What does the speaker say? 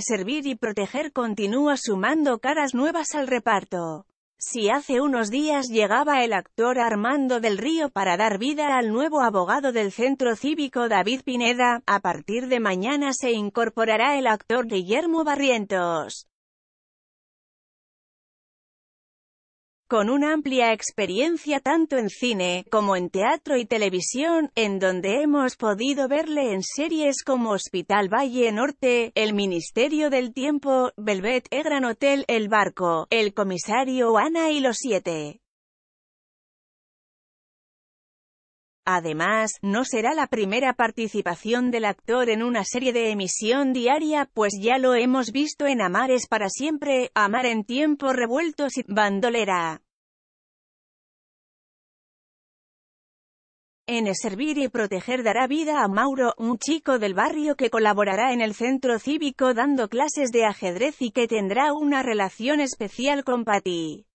Servir y Proteger continúa sumando caras nuevas al reparto. Si hace unos días llegaba el actor Armando del Río para dar vida al nuevo abogado del Centro Cívico David Pineda, a partir de mañana se incorporará el actor Guillermo Barrientos. Con una amplia experiencia tanto en cine, como en teatro y televisión, en donde hemos podido verle en series como Hospital Valle Norte, El Ministerio del Tiempo, Velvet, Gran Hotel, El Barco, El Comisario, Ana y los Siete. Además, no será la primera participación del actor en una serie de emisión diaria, pues ya lo hemos visto en Amar es para siempre, Amar en tiempos revueltos y Bandolera. En Servir y Proteger dará vida a Mauro, un chico del barrio que colaborará en el centro cívico dando clases de ajedrez y que tendrá una relación especial con Patty.